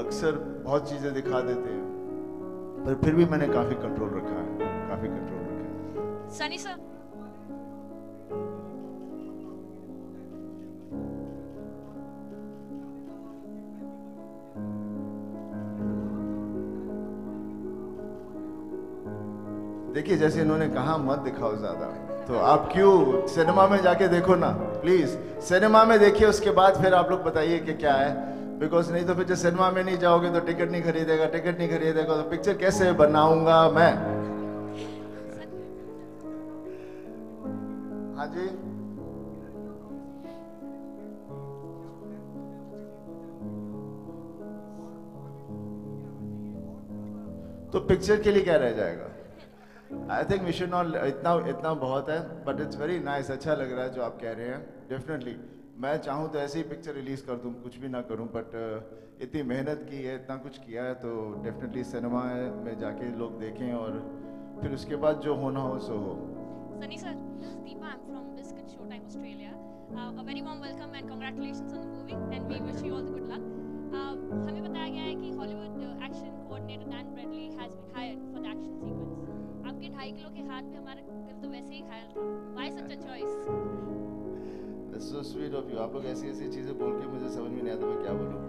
अक्सर बहुत चीज़ें दिखा देते हैं, पर फिर भी मैंने काफ़ी कंट्रोल रखा है, सनी सर। देखिए, जैसे इन्होंने कहा मत दिखाओ ज़्यादा, तो आप क्यों सिनेमा में जाके देखो ना, प्लीज़ सिनेमा में देखिए, उसके बाद फिर आप लोग बताइए कि क्या है, बिकॉज नहीं तो फिर जब सिनेमा में नहीं जाओगे तो टिकट नहीं खरीदेगा, तो पिक्चर कैसे बनाऊंगा मैं। हाँ जी, तो पिक्चर के लिए क्या रह जाएगा। I think we should not, इतना बहुत है, बट इट्स वेरी नाइस, अच्छा लग रहा है जो आप कह रहे हैं। डेफिनेटली मैं चाहूँ तो ऐसे ही पिक्चर रिलीज़ कर दूँ, कुछ भी ना करूँ, बट इतनी मेहनत की है, इतना कुछ किया है, तो डेफिनेटली सिनेमा में जाके लोग देखें और फिर उसके बाद जो होना हो सो हो। Sunny sir, this is Deepa, I'm from Biscuit Showtime Australia. A very warm welcome and congratulations on the movie, and we wish you all the good luck. हमें बताया गया है कि Hollywood action coordinator Dan Bradley has been hired for the action sequence. आपके 2.5 kilo के हाथ पे हमारा दिल तो वैसे ही घायल था। Why such a choice? It's so sweet of you. आप लोग ऐसी-ऐसी चीजें बोल के मुझे समझ में नहीं आता मैं क्या बोलूं.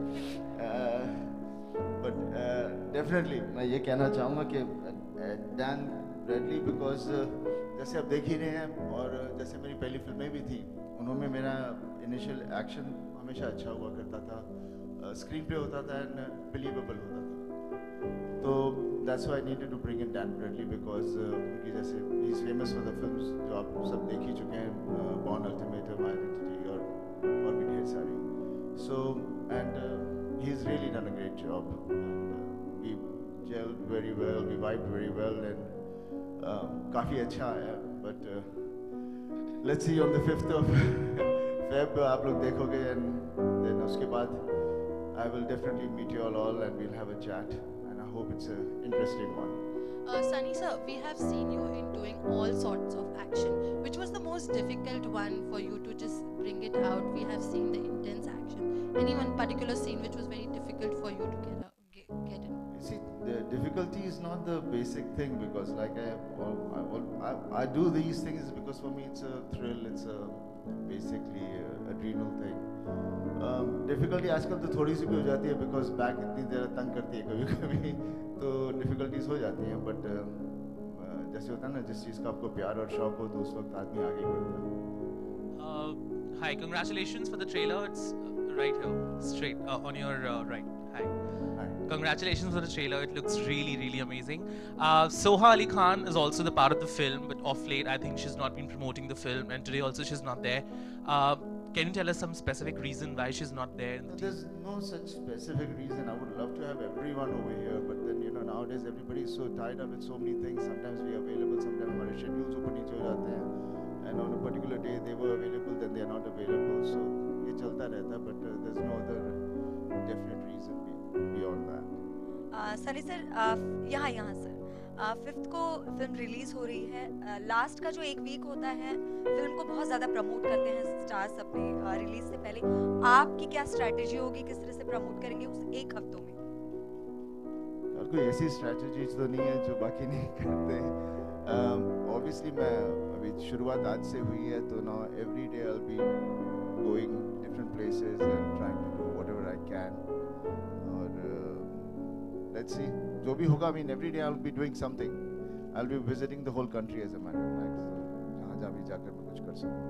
But definitely मैं ये कहना चाहूँगा कि Dan Bradley because जैसे आप देख ही रहे हैं और जैसे मेरी पहली फिल्में भी थी, उनमें मेरा initial action हमेशा अच्छा हुआ करता था, screenplay होता था and believable होता था. तो that's why I needed to bring in Dan Bradley because he's famous for the films जो आप सब देख ही चुके हैं, Born Ultimatum, Identity और भी ढेर सारी. So and he's really done a great job. We gelled very well, we vibed very well, and काफी अच्छा है. But let's see on the 5th of Feb आप लोग देखोगे and then उसके बाद I will definitely meet you all and we'll have a chat. I hope it's an interesting one. Sunny sir, we have seen you in doing all sorts of action. Which was the most difficult one for you to just bring it out? We have seen the intense action. Any one particular scene which was very difficult for you to get in? You see, the difficulty is not the basic thing because like I do these things because for me it's a thrill, it's a basically adrenal thing. Difficulty आजकल तो थोड़ी सी भी हो जाती है because back इतनी ज़रा तंग करती है कभी-कभी तो difficulties हो जाती हैं but जैसे होता है ना जिस चीज़ का आपको प्यार और शौक हो तो उस वक्त आदमी आगे बढ़ता है. Hi, congratulations for the trailer. It's right here, straight on your right. Hi. Hi. Congratulations for the trailer. It looks really, really amazing. Soha Ali Khan is also the part of the film, but off late I think she's not been promoting the film, and today also she's not there. Can you tell us some specific reason why she's not there? In the There's no such specific reason. I would love to have everyone over here, but then you know nowadays everybody is so tied up with so many things. Sometimes we are available, sometimes our schedules upar niche ho jate hain, and on a particular day they were available, then they are not available. So ye chalta rehta, but there's no other definite reason beyond that. Sunny sir, yahan sir. 5th को film release हो रही है. Last का जो एक week होता है film को बहुत ज़्यादा प्रमोट करते हैं स्टार्स अपने रिलीज से पहले. आपकी क्या स्ट्रैटेजी होगी, किस तरह से प्रमोट करेंगे उस एक हफ्तों में? और कोई ऐसी स्ट्रैटेजीज तो नहीं है जो बाकी नहीं करते हैं. ऑब्वियसली मैं अभी शुरुआत आज से हुई है तो ना every day I will be going different places and trying to do whatever I can. Let's see. जो भी होगा, I mean, every day I'll be doing something. I'll be visiting the whole country as a matter of fact. जहाँ जहाँ भी जाकर मैं कुछ कर सकूँ.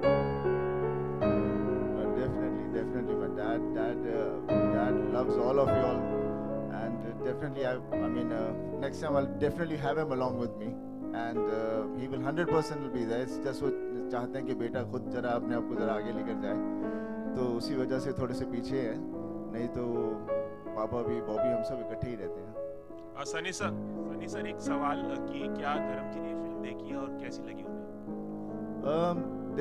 Definitely, my dad loves all of you all. Definitely, I mean, next time I'll definitely have him along with me, and he will 100% be there. It's just वो चाहते हैं कि बेटा खुद जरा अपने आप को जरा आगे लेकर जाए, तो उसी वजह से थोड़े से पीछे हैं, नहीं तो पापा भी बॉबी हम सब इकट्ठे ही रहते हैं. सनी सर एक सवाल कि क्या धर्मजीत फिल्म देखी और कैसी लगी उन्हें?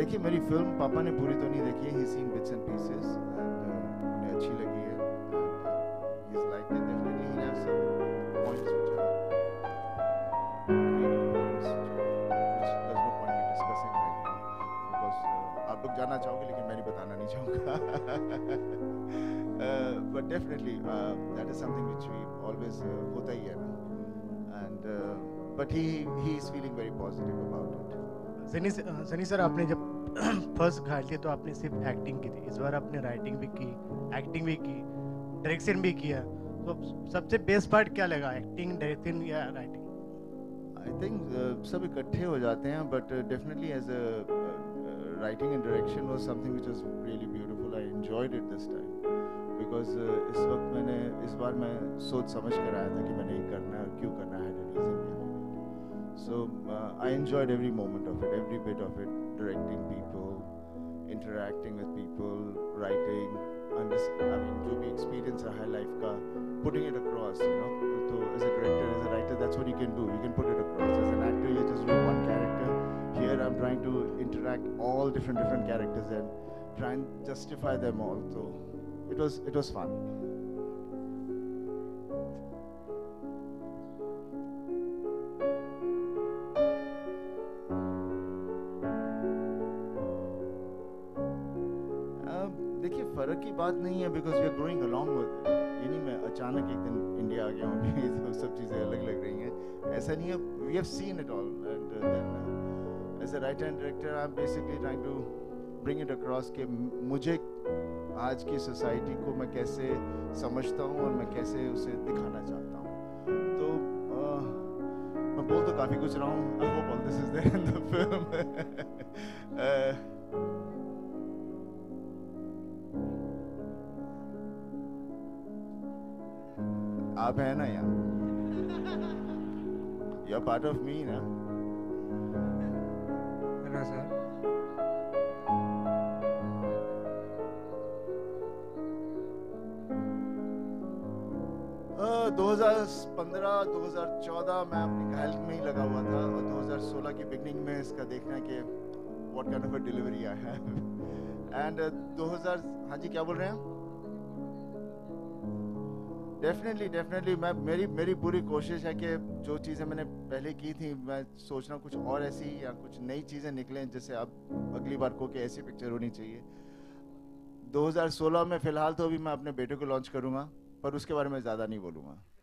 देखिए मेरी फिल्म पापा ने पूरी तो नहीं देखी है, he's seen bits and pieces, and उन्हें अच्छी लगी है. He's liked it. Definitely, he has some points which are great points, which there's no point in discussing right now because आप लोग जानना चाहोगे लेकिन मैं नहीं बताना नहीं चाहूँगा. But definitely, that is something which we always होता ही है ना. And but he is feeling very positive about it. Sunny sir, आपने जब first घाटी तो आपने सिर्फ acting की थी, इस बार आपने writing भी की, acting भी की, डायरेक्शन भी किया, तो सबसे बेस्ट पार्ट क्या लगा, एक्टिंग, डायरेक्शन या राइटिंग? आई थिंक सब इकट्ठे हो जाते हैं, but definitely as a writing and direction was something which was really beautiful. I enjoyed it this time because इस वक्त मैंने इस बार मैं सोच समझ कर आया था कि मैंने ये करना है और क्यों करना है. So I enjoyed every moment of it, every bit of it, directing people, interacting with people, writing. I mean, जो भी experience रहा है life का, putting it across, you know. तो as a director, as a writer, that's what you can do. You can put it across. As an actor, you just do one character. Here, I'm trying to interact all different characters and try and justify them all. So it was fun. फर्क की बात नहीं है because we are growing along with it. यानी मैं अचानक एक दिन इंडिया आ गया हूँ, सब चीज़ें अलग लग रही हैं, ऐसा नहीं है। We have seen it all and then as a writer and director I am basically trying to bring it across कि मुझे आज की सोसाइटी को मैं कैसे समझता हूँ और मैं कैसे उसे दिखाना चाहता हूँ। तो मैं बोल तो काफ़ी कुछ रहा हूँ। I hope all this is there in the film. आप हैं ना यार, you are part of me ना। हेलो सर, अह 2015-2014 मैं अपनी हेल्थ में ही लगा हुआ था और 2016 की बिगनिंग में इसका देखना कि what kind of a delivery I have and 2000 हाँ जी क्या बोल रहे हैं। डेफिनेटली मैं मेरी पूरी कोशिश है कि जो चीज़ें मैंने पहले की थी, मैं सोच रहा हूँ कुछ और ऐसी या कुछ नई चीज़ें निकलें, जैसे अब अगली बार को कि ऐसी पिक्चर होनी चाहिए। 2016 में फ़िलहाल तो अभी मैं अपने बेटे को लॉन्च करूँगा, पर उसके बारे में ज़्यादा नहीं बोलूँगा।